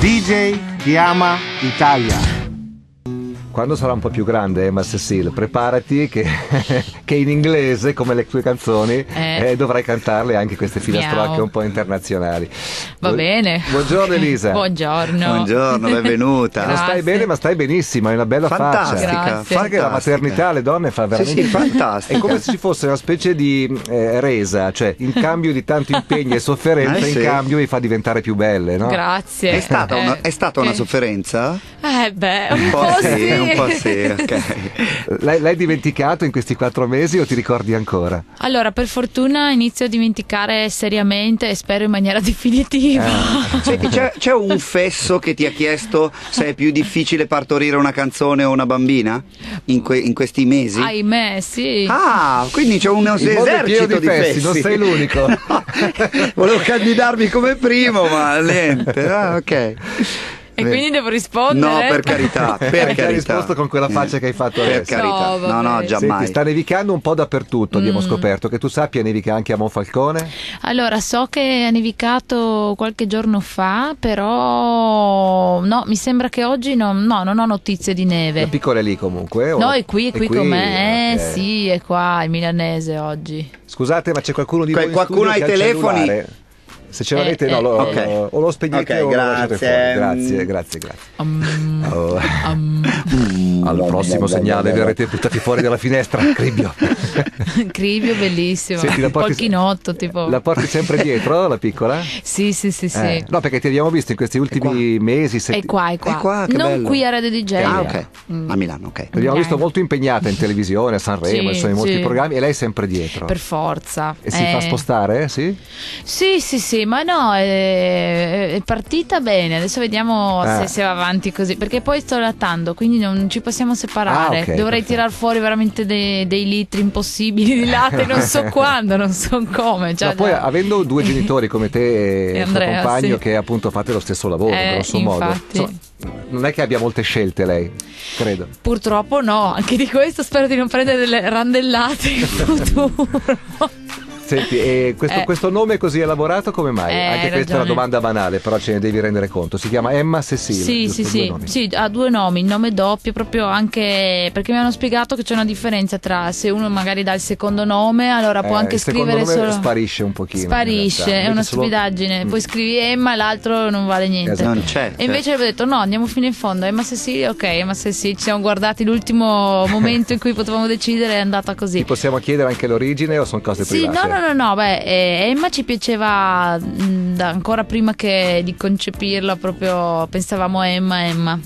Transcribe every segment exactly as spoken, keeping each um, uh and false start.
Deejay chiama Italia. Quando sarà un po' più grande, Emma Cecile, preparati che, che in inglese, come le tue canzoni, eh. Eh, dovrai cantarle anche queste filastrocche Miao. Un po' internazionali. Va Bu- bene. Buongiorno Elisa. Buongiorno. Buongiorno, benvenuta. Non stai bene, ma stai benissimo, hai una bella fantastica, faccia. Grazie. Fa che la maternità alle donne fa veramente... Sì, sì, fantastica. È come se ci fosse una specie di eh, resa, cioè in cambio di tanto impegno e sofferenza, eh, in sì. cambio vi fa diventare più belle, no? Grazie. È stata, eh, una, è stata eh. una sofferenza? Eh beh, un po' sì. sì. Un po' sì, ok. L'hai, l'hai dimenticato in questi quattro mesi o ti ricordi ancora? Allora, per fortuna inizio a dimenticare seriamente e spero in maniera definitiva. Ah. Senti, c'è, c'è un fesso che ti ha chiesto se è più difficile partorire una canzone o una bambina in, que- in questi mesi? Ahimè, sì. Ah, quindi c'è un esercito di, di fessi. fessi. Non sei l'unico. No. Volevo candidarmi come primo, ma niente. Ah, ok. E quindi devo rispondere? No, per carità, per carità. Hai risposto con quella faccia che hai fatto per adesso. Per carità. No, no, no già mai. Senti, sta nevicando un po' dappertutto, mm. abbiamo scoperto. Che tu sappia, nevica anche a Monfalcone? Allora, so che ha nevicato qualche giorno fa, però no, mi sembra che oggi no, no non ho notizie di neve. La piccola è lì comunque? O... No, è qui, è qui, qui con me. Eh, okay. Sì, è qua, è milanese oggi. Scusate, ma c'è qualcuno di voi? Qualcuno ai telefoni? Cellulare? Se ce l'avete, eh, no, lo, okay. lo, o lo spegnete okay, o grazie. lo lasciate fuori. Grazie, grazie, grazie. Um, oh. um, Al prossimo segnale verrete buttati fuori dalla finestra. Cribio, Cribio, bellissimo. Senti, la porti, Polchinotto, tipo. La porti sempre dietro, la piccola? Sì, sì, sì, sì. Eh. No, perché ti abbiamo visto in questi ultimi mesi. Sett... È qua, è qua. È qua che non bello. Qui a Radio D J. Ah, ok. Mm. A Milano, ok. Ti abbiamo visto molto impegnata in televisione, a Sanremo, sì, sono in molti sì. programmi e lei è sempre dietro. Per forza. E eh. si fa spostare, eh? sì? Sì, sì, sì. Ma no, è, è partita bene. Adesso vediamo ah. se, se va avanti così. Perché poi sto lattando, quindi non ci possiamo separare. Ah, okay, dovrei tirar fuori veramente dei, dei litri impossibili di latte. Non so quando, non so come. Cioè, ma poi avendo due genitori come te e, e Andrea, il tuo compagno, sì. che appunto fate lo stesso lavoro, eh, grosso infatti. modo. Insomma, non è che abbia molte scelte lei, credo. Purtroppo no. Anche di questo spero di non prendere delle randellate in futuro. Senti, e questo, eh. questo nome così elaborato come mai? Eh, Anche ragione. Questa è una domanda banale, però ce ne devi rendere conto. Si chiama Emma Cecile. Sì, sì, sì. sì, ha due nomi, il nome doppio, proprio anche perché mi hanno spiegato che c'è una differenza tra se uno magari dà il secondo nome, allora può eh, anche scrivere solo. Sparisce un pochino. Sparisce, è una solo... stupidaggine. Mm. Poi scrivi Emma, l'altro non vale niente. Esatto. Non c'è. E invece avevo detto no, andiamo fino in fondo. Emma Cecile, ok, Emma Cecile. Ci siamo guardati l'ultimo momento in cui potevamo decidere, è andata così. Ti possiamo chiedere anche l'origine o sono cose private? Sì, no, no. No, no, no, beh, eh, Emma ci piaceva mh, da ancora prima che di concepirla, proprio pensavamo a Emma, Emma.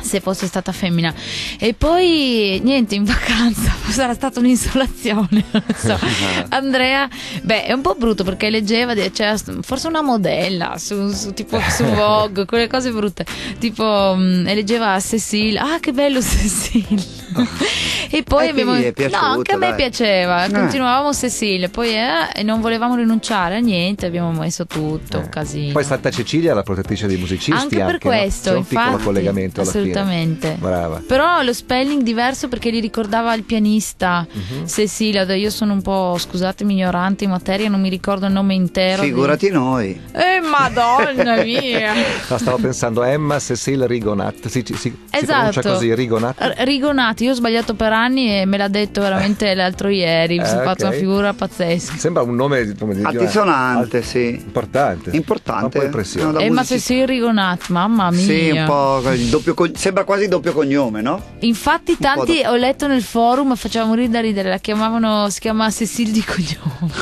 Se fosse stata femmina. E poi niente, in vacanza sarà stata un'insolazione, non so. Andrea, beh, è un po' brutto perché leggeva, cioè, forse una modella su, su, tipo su Vogue, quelle cose brutte, tipo mh, e leggeva Cecile, ah che bello Cecile. E poi eh, abbiamo piaciuto, no, anche a me dai. piaceva, eh. continuavamo Cecile, poi eh, e non volevamo rinunciare a niente, abbiamo messo tutto, eh. un casino. Poi Santa Cecilia, la protettrice dei musicisti, anche per anche, questo, no? C'è un infatti, piccolo collegamento alla fine. Assolutamente. Brava. Però lo spelling diverso perché li ricordava il pianista uh-huh. Cecilia. Io sono un po', scusatemi, ignorante in materia, non mi ricordo il nome intero. Figurati di... noi. Eh, madonna mia. No, stavo pensando a Emma Cecile Rigonati. Si, si, si esatto. pronuncia così, Rigonati. R- Rigonati. Io ho sbagliato per anni e me l'ha detto veramente l'altro ieri. Mi eh, sono okay. fatto una figura pazzesca. Sembra un nome come di altisonante, al... sì. Importante. Importante. Un po' no, Emma music- Cecile Rigonati, mamma mia. Sì, un po' il doppio cognome. Sembra quasi doppio cognome, no? Infatti tanti do... ho letto nel forum, facevamo ridere da ridere, la chiamavano, si chiama Cecile di cognome.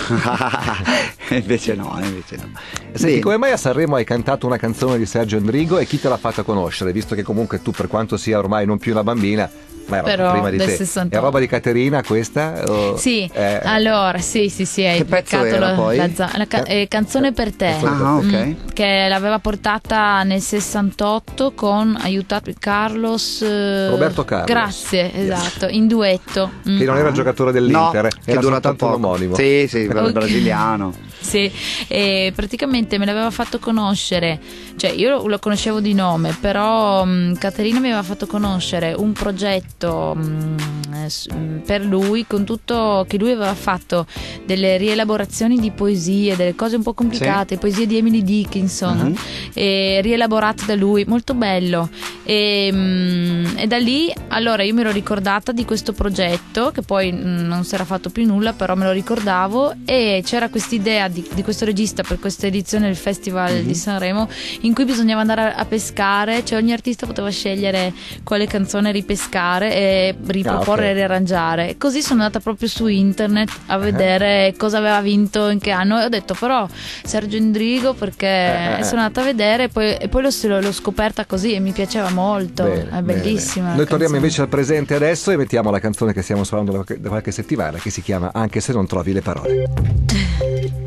Invece no, invece no. Senti, sì. come mai a Sanremo hai cantato una canzone di Sergio Endrigo e chi te l'ha fatta conoscere? Visto che comunque tu, per quanto sia ormai non più una bambina, ma era però prima di te. sessantotto È roba di Caterina questa? O... Sì, eh... allora sì, sì, sì, hai beccato la, la, la ca- eh, canzone per te, ah, okay. mh, che l'aveva portata nel sessantotto con aiutato Carlos eh... Roberto Carlos. Grazie, yes. esatto, in duetto. Che mm. non era giocatore dell'Inter, no, era durato un po' omonimo. Sì, sì, quello okay. brasiliano. Sì, e praticamente me l'aveva fatto conoscere, cioè io lo conoscevo di nome, però um, Caterina mi aveva fatto conoscere un progetto um, per lui, con tutto che lui aveva fatto delle rielaborazioni di poesie, delle cose un po' complicate, sì. Poesie di Emily Dickinson, uh-huh. e rielaborate da lui, molto bello, e, um, e da lì allora io mi ero ricordata di questo progetto che poi mh, non si era fatto più nulla, però me lo ricordavo, e c'era quest'idea di, di questo regista per questa edizione del Festival mm-hmm. di Sanremo, in cui bisognava andare a, a pescare, cioè ogni artista poteva scegliere quale canzone ripescare e riproporre, ah, okay. e riarrangiare. Così sono andata proprio su internet a vedere uh-huh. cosa aveva vinto, in che anno, e ho detto però Sergio Endrigo, perché uh-huh. sono andata a vedere, e poi, e poi l'ho, l'ho scoperta così e mi piaceva molto. Bene, è bellissima. Noi torniamo invece al presente adesso e mettiamo la canzone che stiamo suonando da qualche settimana, che si chiama Anche se non trovi le parole.